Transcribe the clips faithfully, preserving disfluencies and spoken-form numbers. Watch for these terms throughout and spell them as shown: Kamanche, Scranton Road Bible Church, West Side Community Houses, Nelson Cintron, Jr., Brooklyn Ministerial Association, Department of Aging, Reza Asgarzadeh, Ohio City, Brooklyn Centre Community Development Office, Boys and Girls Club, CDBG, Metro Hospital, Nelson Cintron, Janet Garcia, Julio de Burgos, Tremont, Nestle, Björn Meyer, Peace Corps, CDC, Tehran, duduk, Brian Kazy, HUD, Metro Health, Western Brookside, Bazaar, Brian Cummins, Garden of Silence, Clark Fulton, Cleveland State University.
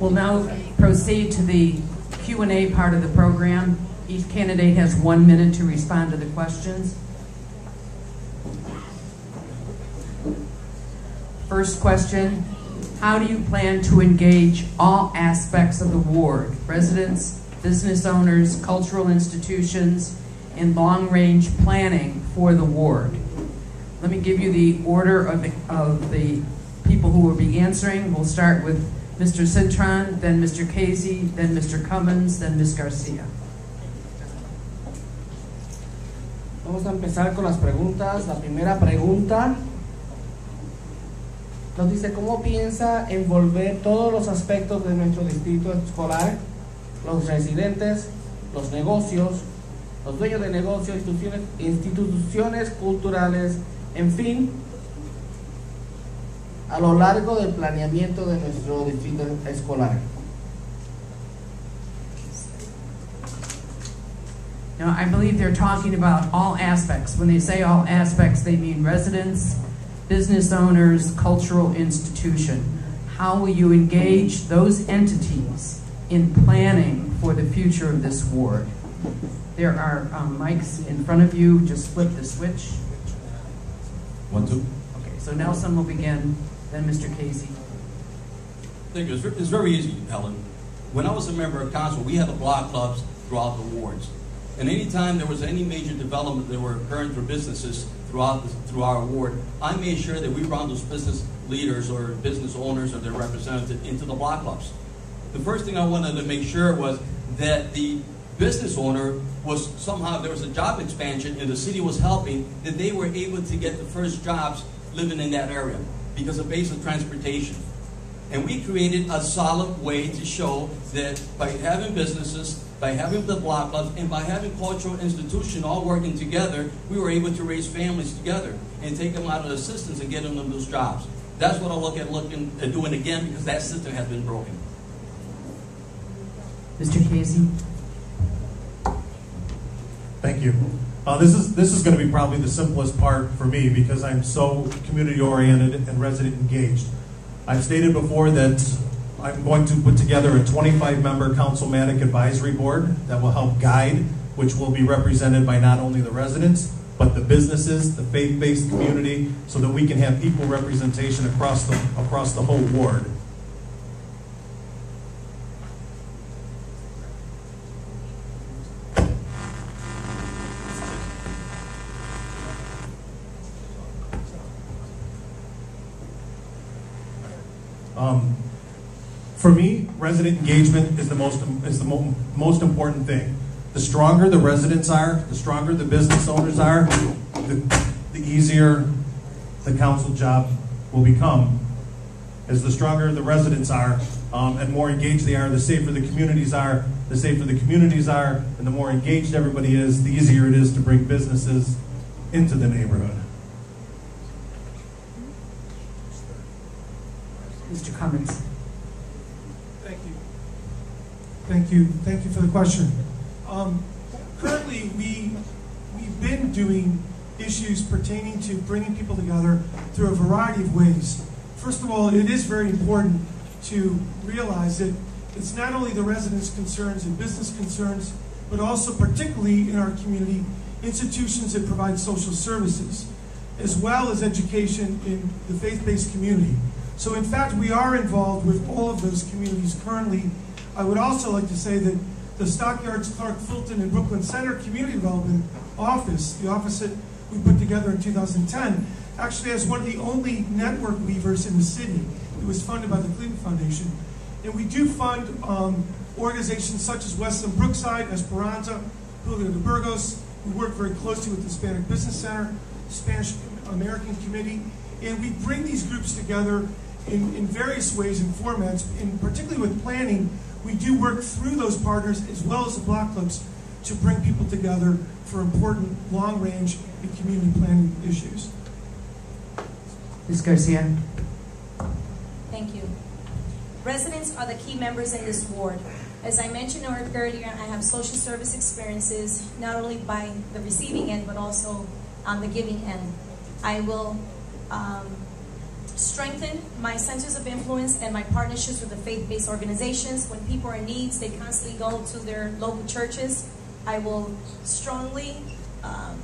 We'll now proceed to the Q and A part of the program. Each candidate has one minute to respond to the questions. First question, how do you plan to engage all aspects of the ward, residents, business owners, cultural institutions, and long-range planning for the ward? Let me give you the order of the, of the people who will be answering. We'll start with Mister Cintron, then Mister Kazy, then Mister Cummins, then Miz Garcia. Vamos a empezar con las preguntas. La primera pregunta nos dice, ¿cómo piensa envolver todos los aspectos de nuestro distrito escolar? Los residentes, los negocios, los dueños de negocios, instituciones, instituciones culturales, en fin, a lo largo del planeamiento de nuestro distrito escolar. Now, I believe they're talking about all aspects. When they say all aspects, they mean residents, business owners, cultural institution. How will you engage those entities in planning for the future of this ward? There are um, mics in front of you. Just flip the switch. One, two. Okay, so Nelson will begin, then Mister Kazy. Thank you. It's very easy, Helen. When I was a member of council, we had the block clubs throughout the wards. And anytime there was any major development that were occurring for businesses throughout the, through our ward, I made sure that we brought those business leaders or business owners or their representatives into the block clubs. The first thing I wanted to make sure was that the business owner was somehow, there was a job expansion and the city was helping, that they were able to get the first jobs living in that area because of basic transportation. And we created a solid way to show that by having businesses, by having the block clubs, and by having cultural institutions all working together, we were able to raise families together and take them out of assistance and get them those jobs. That's what I look at looking at doing again, because that system has been broken. Mister Kazy. Thank you. Uh, this is this is going to be probably the simplest part for me because I'm so community oriented and resident engaged. I've stated before that I'm going to put together a twenty-five member councilmatic advisory board that will help guide, which will be represented by not only the residents, but the businesses, the faith-based community, so that we can have equal representation across the across the whole ward. Um, for me, resident engagement is the most is the mo most important thing. The stronger the residents are, the stronger the business owners are, the, the easier the council job will become. As the stronger the residents are, um, and more engaged they are, the safer the communities are, the safer the communities are, and the more engaged everybody is, the easier it is to bring businesses into the neighborhood. Mister Cummins. Thank you. Thank you. Thank you for the question. Um, currently, we, we've been doing issues pertaining to bringing people together through a variety of ways. First of all, it is very important to realize that it's not only the residents' concerns and business concerns, but also particularly in our community, institutions that provide social services, as well as education in the faith-based community. So in fact, we are involved with all of those communities currently. I would also like to say that the Stockyards, Clark Fulton, and Brooklyn Centre Community Development Office, the office that we put together in two thousand ten, actually has one of the only network weavers in the city. It was funded by the Cleveland Foundation. And we do fund um, organizations such as Western Brookside, Esperanza, Julio de Burgos. We work very closely with the Hispanic Business Center, Spanish American Committee, and we bring these groups together in, in various ways and formats, and particularly with planning, we do work through those partners as well as the block clubs to bring people together for important long-range and community planning issues. Miz Garcia. Thank you. Residents are the key members in this ward. As I mentioned earlier, I have social service experiences, not only by the receiving end, but also on the giving end. I will Um, strengthen my centers of influence and my partnerships with the faith-based organizations. When people are in need, they constantly go to their local churches. I will strongly um,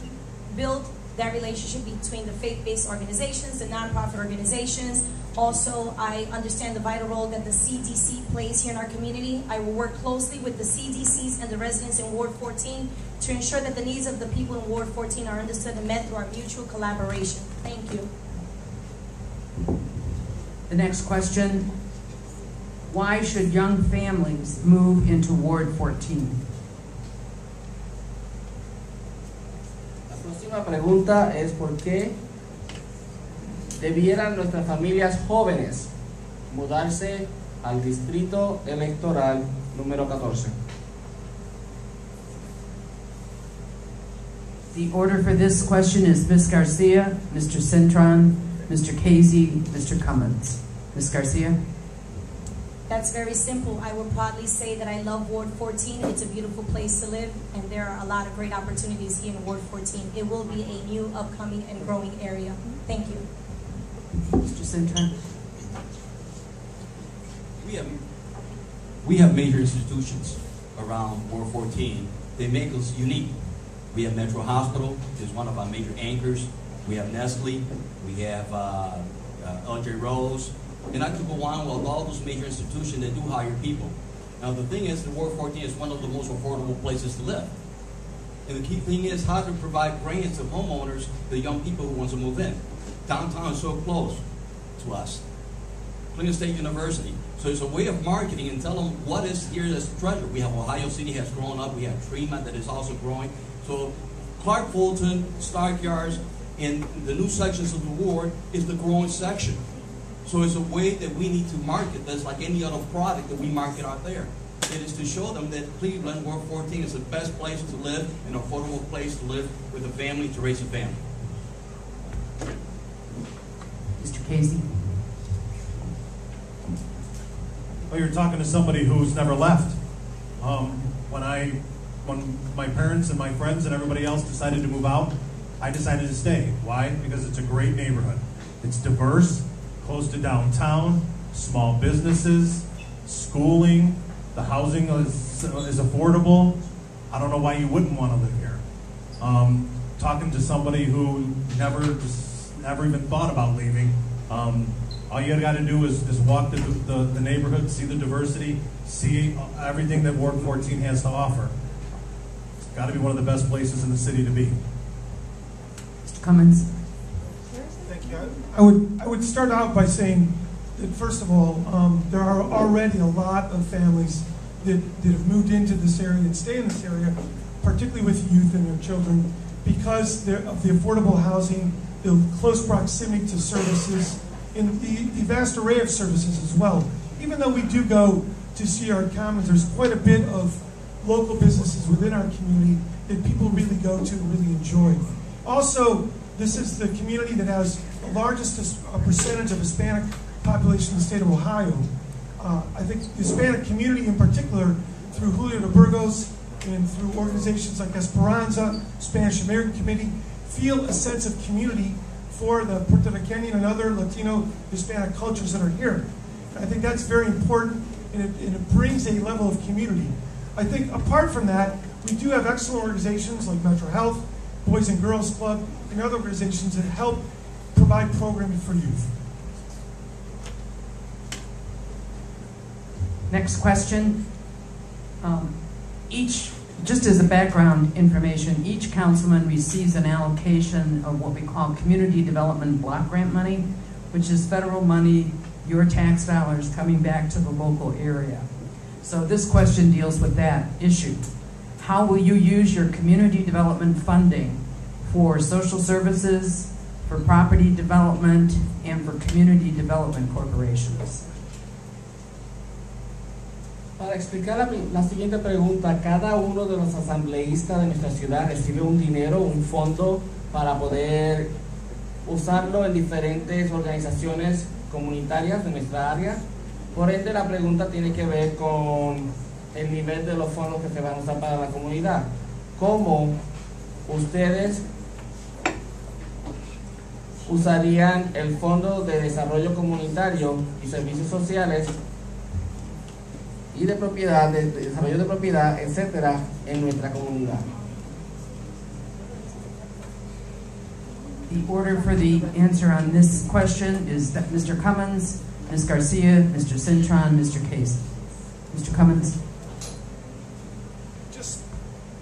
build that relationship between the faith-based organizations, the nonprofit organizations. Also, I understand the vital role that the C D C plays here in our community. I will work closely with the C D Cs and the residents in Ward fourteen to ensure that the needs of the people in Ward fourteen are understood and met through our mutual collaboration. Thank you. The next question, why should young families move into Ward fourteen? La próxima pregunta es por qué debieran nuestras familias jóvenes mudarse al distrito electoral número catorce. The order for this question is Miz Garcia, Mister Cintron, Mister Kazy, Mister Cummins. Miz Garcia? That's very simple. I would probably say that I love Ward fourteen. It's a beautiful place to live, and there are a lot of great opportunities here in Ward fourteen. It will be a new, upcoming, and growing area. Thank you. Mister Cintron? We have, we have major institutions around Ward fourteen. They make us unique. We have Metro Hospital, which is one of our major anchors. We have Nestle, we have uh, uh, L J Rose, and I could go on with all those major institutions that do hire people. Now the thing is, the Ward fourteen is one of the most affordable places to live. And the key thing is how to provide grants to homeowners, the young people who want to move in. Downtown is so close to us. Cleveland State University. So it's a way of marketing and tell them what is here that's treasure. We have Ohio City has grown up, we have Tremont that is also growing. So Clark Fulton, Stark Yards, and the new sections of the ward is the growing section. So it's a way that we need to market this like any other product that we market out there. It is to show them that Cleveland, Ward fourteen, is the best place to live, an affordable place to live with a family, to raise a family. Mister Kazy? Well, you're talking to somebody who's never left. Um, when I, when my parents and my friends and everybody else decided to move out, I decided to stay. Why? Because it's a great neighborhood. It's diverse, close to downtown, small businesses, schooling, the housing is, is affordable. I don't know why you wouldn't want to live here. Um, talking to somebody who never, never even thought about leaving, um, all you got to do is, is walk the, the, the neighborhood, see the diversity, see everything that Ward fourteen has to offer. It's got to be one of the best places in the city to be. Cummins. Thank you. I would, I would start out by saying that, first of all, um, there are already a lot of families that, that have moved into this area and stay in this area, particularly with youth and their children, because of the affordable housing, the close proximity to services, and the, the vast array of services as well. Even though we do go to see our commons, there's quite a bit of local businesses within our community that people really go to and really enjoy. Also, this is the community that has the largest percentage of Hispanic population in the state of Ohio. Uh, I think the Hispanic community in particular, through Julio de Burgos and through organizations like Esperanza, Spanish American Committee, feel a sense of community for the Puerto Rican and other Latino Hispanic cultures that are here. I think that's very important, and it, and it brings a level of community. I think apart from that, we do have excellent organizations like Metro Health, Boys and Girls Club, and other organizations that help provide programming for youth. Next question. Um, each, just as a background information, each councilman receives an allocation of what we call community development block grant money, which is federal money, your tax dollars coming back to the local area. So this question deals with that issue. How will you use your community development funding for social services, for property development, and for community development corporations? Para explicar la siguiente pregunta, cada uno de los asambleístas de nuestra ciudad recibe un dinero, un fondo, para poder usarlo en diferentes organizaciones comunitarias de nuestra área. Por ende, la pregunta tiene que ver con el nivel de los fondos que se van a usar para la comunidad. ¿Cómo ustedes usarían el Fondo de Desarrollo Comunitario y Servicios Sociales y de propiedad, de desarrollo de propiedad, etcétera, en nuestra comunidad. The order for the answer on this question is that Mister Cummins, Miz Garcia, Mister Cintron, Mister Kazy. Mister Cummins. Just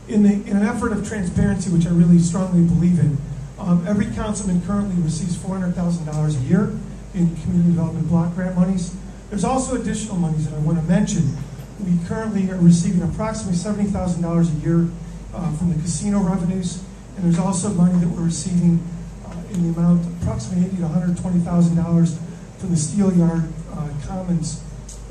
in, the, in an effort of transparency, which I really strongly believe in, um, every councilman currently receives four hundred thousand dollars a year in community development block grant monies. There's also additional monies that I want to mention. We currently are receiving approximately seventy thousand dollars a year uh, from the casino revenues, and there's also money that we're receiving in the amount of approximately eighty thousand to one hundred twenty thousand dollars from the Steel Yard uh, Commons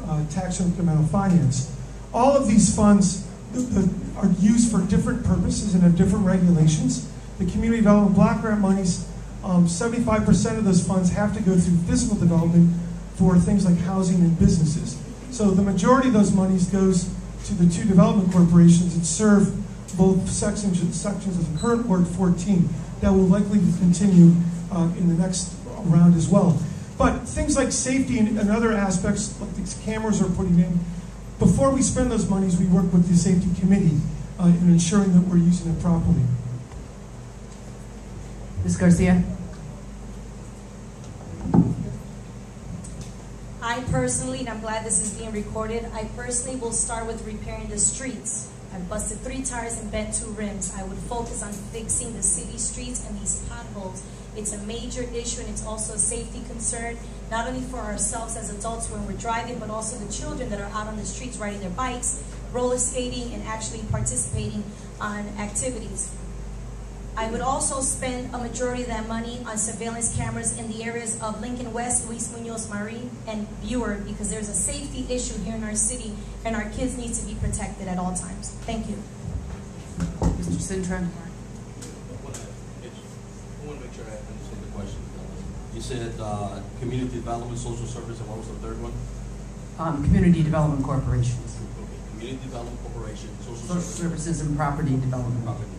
uh, tax incremental finance. All of these funds th th are used for different purposes and have different regulations. The community development block grant monies, seventy-five percent um, of those funds have to go through physical development for things like housing and businesses. So the majority of those monies goes to the two development corporations that serve both sections, sections of the current Ward fourteen. That will likely continue uh, in the next round as well. But things like safety and, and other aspects, like these cameras are putting in, before we spend those monies, we work with the safety committee uh, in ensuring that we're using it properly. Miz Garcia. I personally, and I'm glad this is being recorded, I personally will start with repairing the streets. I busted three tires and bent two rims. I would focus on fixing the city streets and these potholes. It's a major issue, and it's also a safety concern, not only for ourselves as adults when we're driving, but also the children that are out on the streets riding their bikes, roller skating, and actually participating on activities. I would also spend a majority of that money on surveillance cameras in the areas of Lincoln West, Luis Munoz Marin, and Beauregard, because there's a safety issue here in our city, and our kids need to be protected at all times. Thank you. Mister Cintron. I want to make sure I understand the question. You said uh, community development, social service, and what was the third one? Um, community development corporations. Okay, community development corporations, social, social services. services, and property development. Property.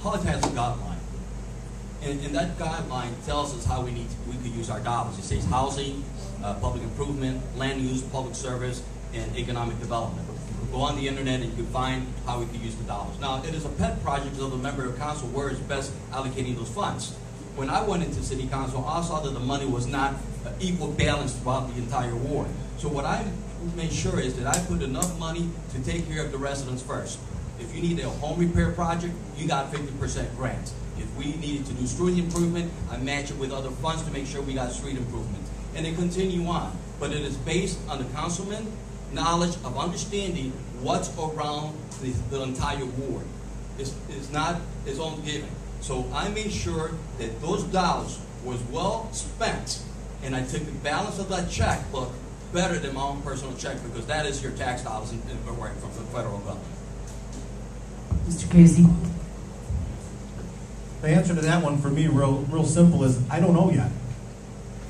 HUD has a guideline, and, and that guideline tells us how we need to, we could use our dollars. It says housing, uh, public improvement, land use, public service, and economic development. Go on the internet and you can find how we could use the dollars. Now, it is a pet project of the member of council where is best allocating those funds. When I went into city council, I saw that the money was not uh, equal balance throughout the entire ward. So what I made sure is that I put enough money to take care of the residents first. If you need a home repair project, you got fifty percent grants. If we needed to do street improvement, I match it with other funds to make sure we got street improvement. And they continue on. But it is based on the councilman's knowledge of understanding what's around the, the entire ward. It's, it's not its own giving. So I made sure that those dollars was well spent, and I took the balance of that checkbook better than my own personal check, because that is your tax dollars in, in, from the federal government. Mister Kazy. The answer to that one for me, real, real simple, is I don't know yet.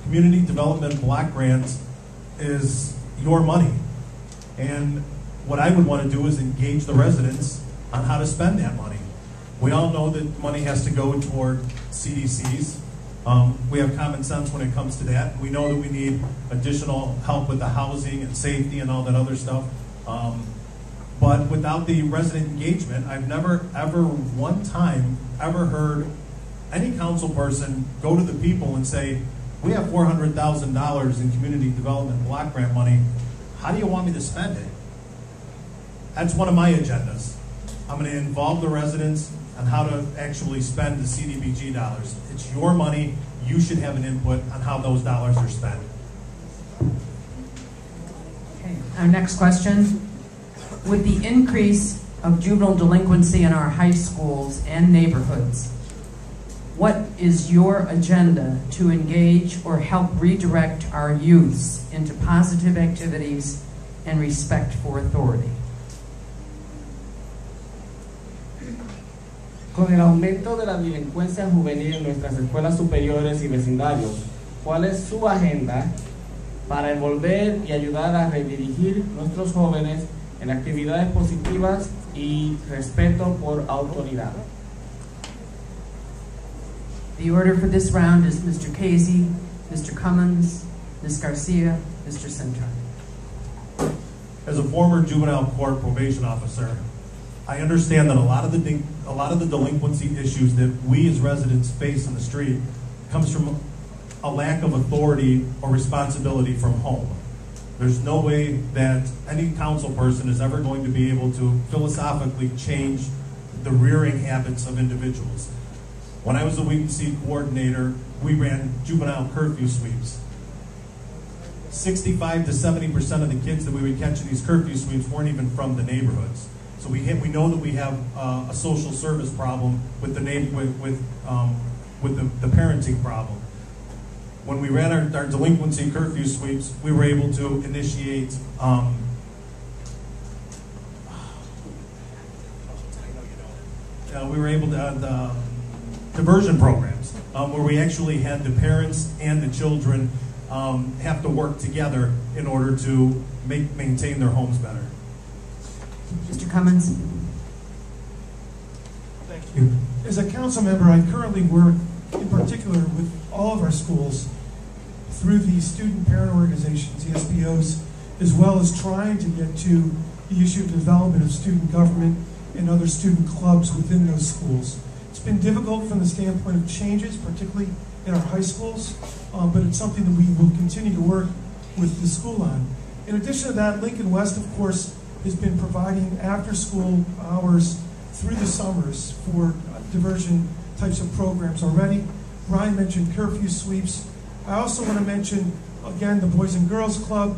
Community development block grants is your money. And what I would want to do is engage the residents on how to spend that money. We all know that money has to go toward C D Cs. Um, we have common sense when it comes to that. We know that we need additional help with the housing and safety and all that other stuff. Um, But without the resident engagement, I've never, ever, one time, ever heard any council person go to the people and say, we have four hundred thousand dollars in community development block grant money. How do you want me to spend it? That's one of my agendas. I'm going to involve the residents on how to actually spend the C D B G dollars. It's your money. You should have an input on how those dollars are spent. Okay, our next question. With the increase of juvenile delinquency in our high schools and neighborhoods, what is your agenda to engage or help redirect our youths into positive activities and respect for authority? Con el aumento de la delincuencia juvenil en nuestras escuelas superiores y vecindarios, ¿cuál es su agenda para envolver y ayudar a redirigir nuestros jóvenes en actividades positivas y respeto por autoridad? The order for this round is Mister Kazy, Mister Cummins, Miz Garcia, Mister Cintron. As a former juvenile court probation officer, I understand that a lot of the a lot of the delinquency issues that we as residents face in the street comes from a lack of authority or responsibility from home. There's no way that any council person is ever going to be able to philosophically change the rearing habits of individuals. When I was the weed and seed coordinator, we ran juvenile curfew sweeps. sixty-five to seventy percent of the kids that we would catch in these curfew sweeps weren't even from the neighborhoods. So we hit, we know that we have uh, a social service problem with the neighbor, with with, um, with the, the parenting problem. When we ran our, our delinquency curfew sweeps, we were able to initiate um, uh, we were able to uh, the diversion programs um, where we actually had the parents and the children um, have to work together in order to make maintain their homes better. Mister Cummins. Thank you. As a council member, I currently work in particular with all of our schools through the student parent organizations, the S P Os, as well as trying to get to the issue of development of student government and other student clubs within those schools. It's been difficult from the standpoint of changes, particularly in our high schools, um, but it's something that we will continue to work with the school on. In addition to that, Lincoln West, of course, has been providing after-school hours through the summers for uh, diversion types of programs already. Brian mentioned curfew sweeps. I also want to mention, again, the Boys and Girls Club,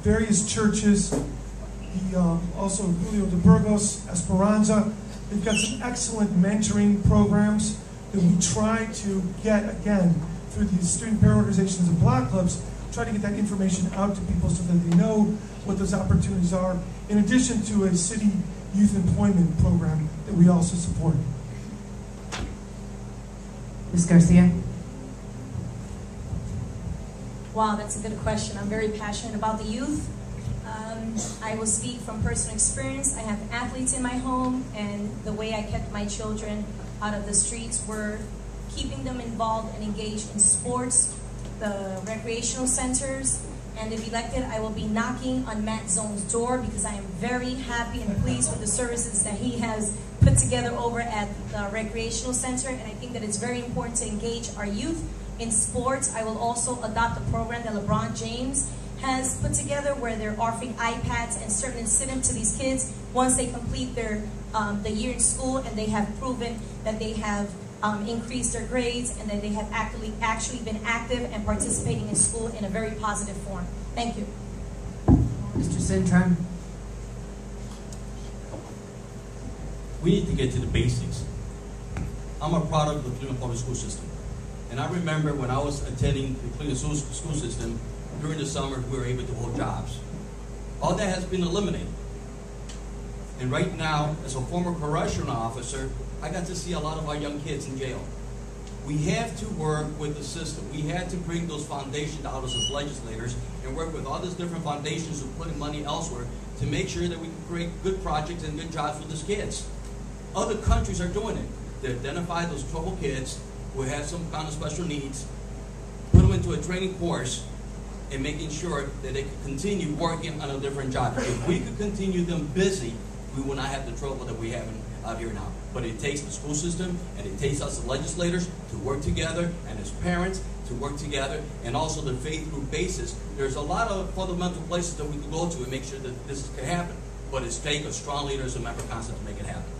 various churches, the, uh, also Julio de Burgos, Esperanza. They've got some excellent mentoring programs that we try to get, again, through these student parent organizations and block clubs, try to get that information out to people so that they know what those opportunities are, in addition to a city youth employment program that we also support. Miz Garcia? Wow, that's a good question. I'm very passionate about the youth. Um, I will speak from personal experience. I have athletes in my home, and the way I kept my children out of the streets were keeping them involved and engaged in sports, the recreational centers, and if elected, I will be knocking on Matt Zone's door because I am very happy and pleased with the services that he has put together over at the recreational center, and I think that it's very important to engage our youth in sports. I will also adopt a program that LeBron James has put together where they're offering iPads and certain incentives to these kids once they complete their um, the year in school and they have proven that they have Um, increase their grades and that they have actually actually been active and participating in school in a very positive form. Thank you. Mister Cintron. We need to get to the basics. I'm a product of the Cleveland public school system. And I remember when I was attending the Cleveland school system, during the summer we were able to hold jobs. All that has been eliminated. And right now, as a former correctional officer, I got to see a lot of our young kids in jail. We have to work with the system. We had to bring those foundations out as legislators and work with all these different foundations who are putting money elsewhere to make sure that we can create good projects and good jobs for these kids. Other countries are doing it. They identify those troubled kids who have some kind of special needs, put them into a training course, and making sure that they can continue working on a different job. If we could continue them busy, we will not have the trouble that we have in, out here now. But it takes the school system, and it takes us as legislators to work together, and as parents to work together, and also the faith group basis. There's a lot of fundamental places that we can go to and make sure that this can happen. But it's take a strong leader as a member of council to make it happen.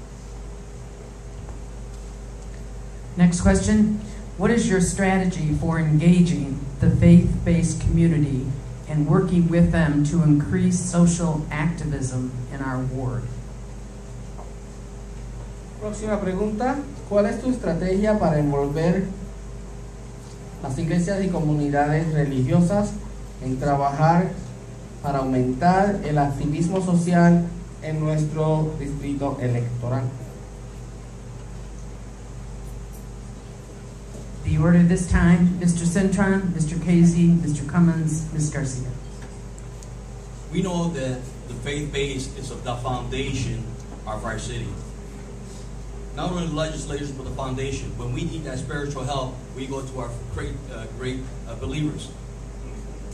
Next question. What is your strategy for engaging the faith-based community and working with them to increase social activism in our ward? Próxima pregunta, ¿cuál es tu estrategia para envolver las iglesias y comunidades religiosas en trabajar para aumentar el activismo social en nuestro distrito electoral? The order this time, Mister Cintron, Mister Kazy, Mister Cummins, Miz Garcia. We know that the faith base is of the foundation of our city. not only the legislators, but the foundation. When we need that spiritual help, we go to our great, uh, great uh, believers.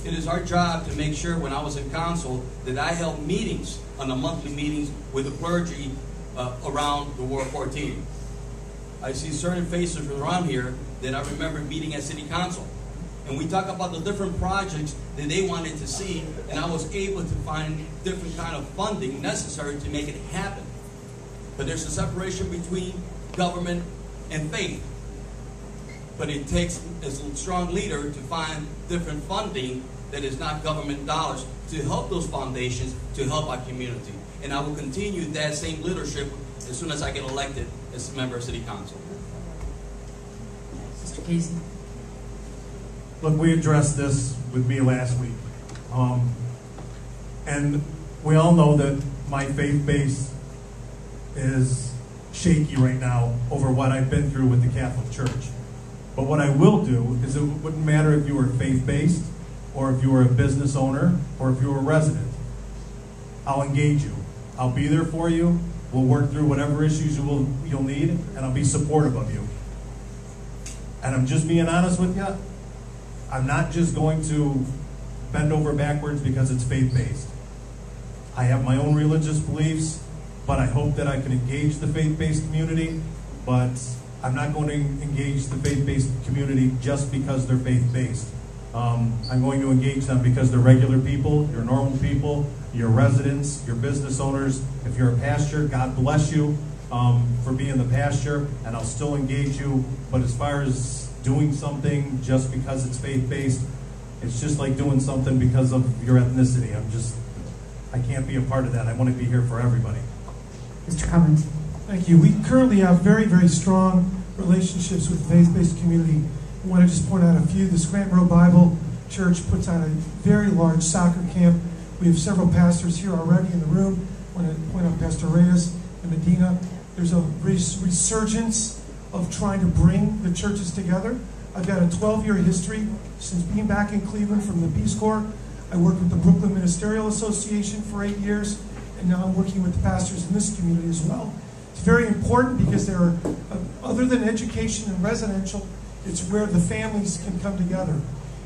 It is our job to make sure when I was in council that I held meetings on the monthly meetings with the clergy uh, around the Ward fourteen. I see certain faces from around here that I remember meeting at city council. And we talk about the different projects that they wanted to see, and I was able to find different kind of funding necessary to make it happen. But there's a separation between government and faith. But it takes a strong leader to find different funding that is not government dollars to help those foundations, to help our community. And I will continue that same leadership as soon as I get elected as a member of City Council. Mister Kazy. Look, we addressed this with me last week. Um, and we all know that my faith base is shaky right now over what I've been through with the Catholic Church. But what I will do is it wouldn't matter if you were faith-based or if you were a business owner or if you were a resident. I'll engage you. I'll be there for you. We'll work through whatever issues you will, you'll need, and I'll be supportive of you. And I'm just being honest with you. I'm not just going to bend over backwards because it's faith-based. I have my own religious beliefs, but I hope that I can engage the faith-based community, but I'm not going to engage the faith-based community just because they're faith-based. Um, I'm going to engage them because they're regular people, you're normal people, you're residents, you're business owners. If you're a pastor, God bless you um, for being the pastor, and I'll still engage you. But as far as doing something just because it's faith-based, it's just like doing something because of your ethnicity. I'm just, I can't be a part of that. I want to be here for everybody. Mister Cummins. Thank you. We currently have very, very strong relationships with the faith-based community. I want to just point out a few. The Scranton Road Bible Church puts on a very large soccer camp. We have several pastors here already in the room. I want to point out Pastor Reyes and Medina. There's a res resurgence of trying to bring the churches together. I've got a twelve-year history since being back in Cleveland from the Peace Corps. I worked with the Brooklyn Ministerial Association for eight years, and now I'm working with the pastors in this community as well. It's very important because there are, uh, other than education and residential, it's where the families can come together.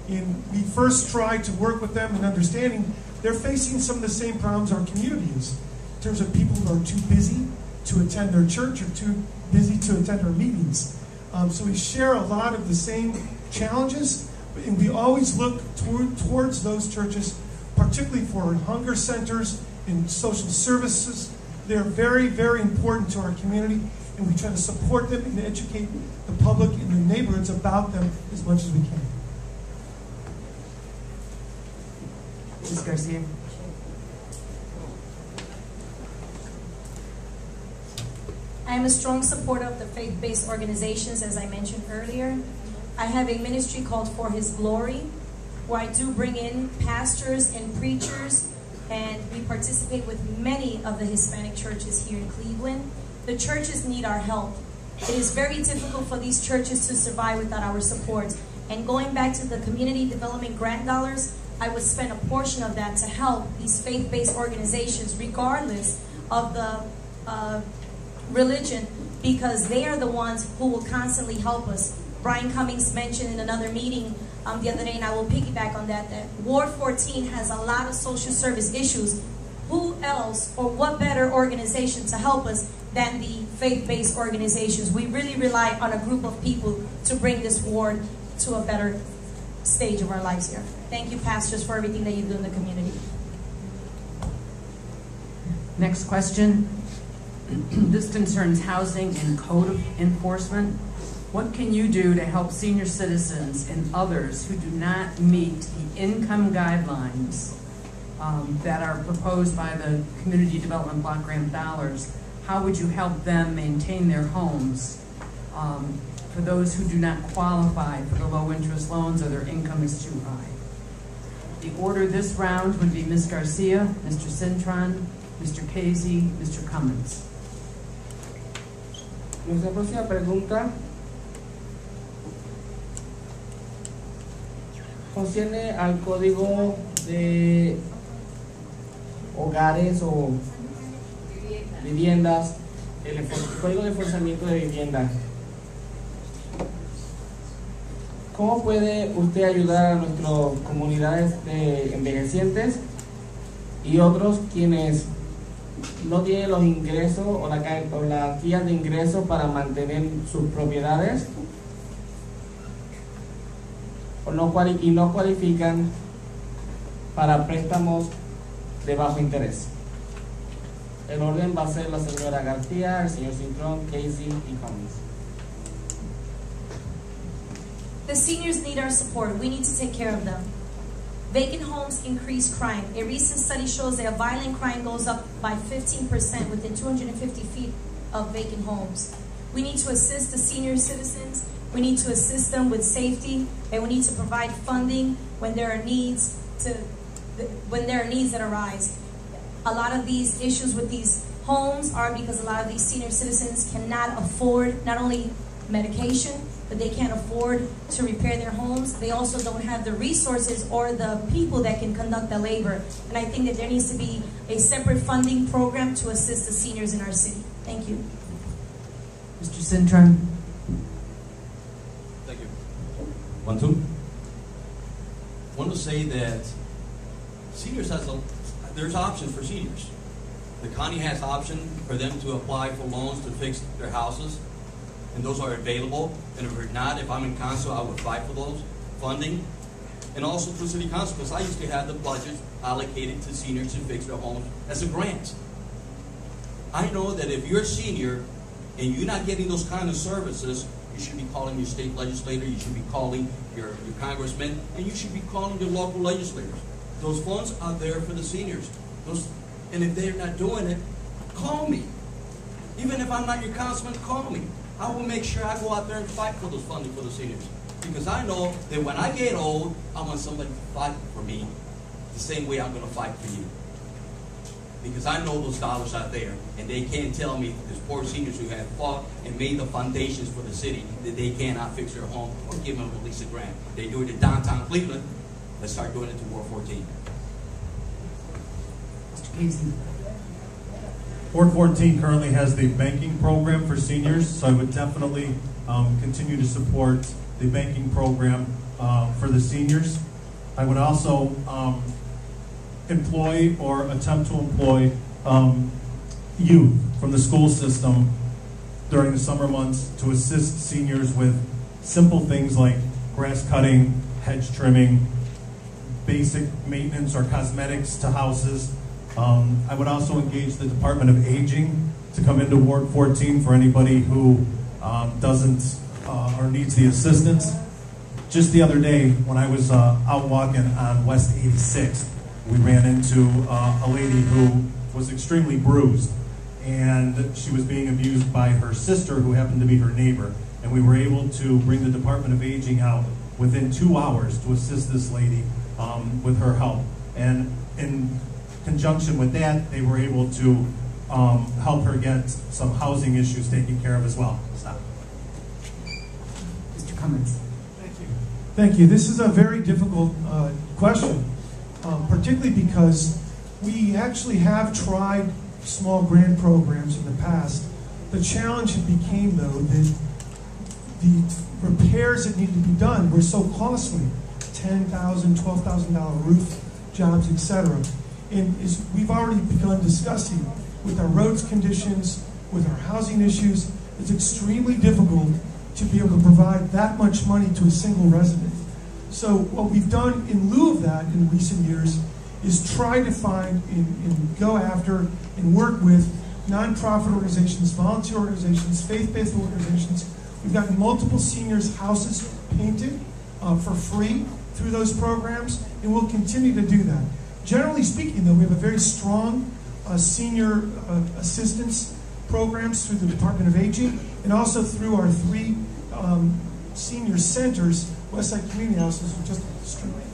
And we first tried to work with them in understanding they're facing some of the same problems our community is, in terms of people who are too busy to attend their church or too busy to attend our meetings. Um, so we share a lot of the same challenges, and we always look toward, towards those churches, particularly for hunger centers and social services. They're very, very important to our community, and we try to support them and educate the public and their neighborhoods about them as much as we can. Miz Garcia. I am a strong supporter of the faith-based organizations, as I mentioned earlier. I have a ministry called For His Glory, where I do bring in pastors and preachers, and we participate with many of the Hispanic churches here in Cleveland. The churches need our help. It is very difficult for these churches to survive without our support. And going back to the community development grant dollars, I would spend a portion of that to help these faith-based organizations, regardless of the uh, religion, because they are the ones who will constantly help us. Brian Cummins mentioned in another meeting um, the other day, and I will piggyback on that, that Ward fourteen has a lot of social service issues. Who else or what better organization to help us than the faith-based organizations? We really rely on a group of people to bring this ward to a better stage of our lives here. Thank you, pastors, for everything that you do in the community. Next question. This concerns housing and code enforcement. What can you do to help senior citizens and others who do not meet the income guidelines um, that are proposed by the community development block grant dollars? How would you help them maintain their homes um, for those who do not qualify for the low interest loans or their income is too high? The order this round would be Miz Garcia, Mister Cintron, Mister Kazy, Mister Cummins. Nuestra próxima pregunta concierne al código de hogares o viviendas el Código de Enforzamiento de Vivienda. ¿Cómo puede usted ayudar a nuestras comunidades de envejecientes y otros quienes no tienen los ingresos o las la guías de ingresos para mantener sus propiedades o no, y no cualifican para préstamos de bajo interés? El orden va a ser la señora García, el señor Cintron, Kazy y Cummins. The seniors need our support. We need to take care of them. Vacant homes increase crime. A recent study shows that violent crime goes up by fifteen percent within two hundred fifty feet of vacant homes. We need to assist the senior citizens. We need to assist them with safety, and we need to provide funding when there are needs to when there are needs that arise. A lot of these issues with these homes are because a lot of these senior citizens cannot afford not only medication, but they can't afford to repair their homes. They also don't have the resources or the people that can conduct the labor. And I think that there needs to be a separate funding program to assist the seniors in our city. Thank you. Mister Cintron. Thank you. One, two. I want to say that seniors has a, there's options for seniors. The county has option for them to apply for loans to fix their houses, and those are available. And if we're not, if I'm in council, I would fight for those funding. And also through city council, because I used to have the budget allocated to seniors to fix their homes as a grant. I know that if you're a senior and you're not getting those kind of services, you should be calling your state legislator, you should be calling your, your congressman, and you should be calling your local legislators. Those funds are there for the seniors. Those, and if they're not doing it, call me. Even if I'm not your councilman, call me. I will make sure I go out there and fight for those funding for the seniors. Because I know that when I get old, I want somebody to fight for me the same way I'm going to fight for you. Because I know those dollars are there, and they can't tell me, these poor seniors who have fought and made the foundations for the city, that they cannot fix their home or give them at least a grant. They do it in downtown Cleveland. Let's start doing it to Ward fourteen. Mister Casey. Ward fourteen currently has the banking program for seniors, so I would definitely um, continue to support the banking program uh, for the seniors. I would also um, employ or attempt to employ um, youth from the school system during the summer months to assist seniors with simple things like grass cutting, hedge trimming, basic maintenance or cosmetics to houses. Um, I would also engage the Department of Aging to come into Ward fourteen for anybody who um, doesn't uh, or needs the assistance. Just the other day, when I was uh, out walking on West eighty-sixth, we ran into uh, a lady who was extremely bruised, and she was being abused by her sister, who happened to be her neighbor. And we were able to bring the Department of Aging out within two hours to assist this lady um, with her help. And in conjunction with that, they were able to um, help her get some housing issues taken care of as well. Stop. Mister Cummins. Thank you. Thank you. This is a very difficult uh, question, um, particularly because we actually have tried small grant programs in the past. The challenge became, though, that the repairs that needed to be done were so costly, ten thousand, twelve thousand dollar roof jobs, et cetera. And is, we've already begun discussing with our roads conditions, with our housing issues, it's extremely difficult to be able to provide that much money to a single resident. So what we've done in lieu of that in recent years is try to find and, and go after and work with nonprofit organizations, volunteer organizations, faith-based organizations. We've gotten multiple seniors' houses painted uh, for free through those programs, and we'll continue to do that. Generally speaking, though, we have a very strong uh, senior uh, assistance programs through the Department of Aging and also through our three um, senior centers, West Side Community Houses, which just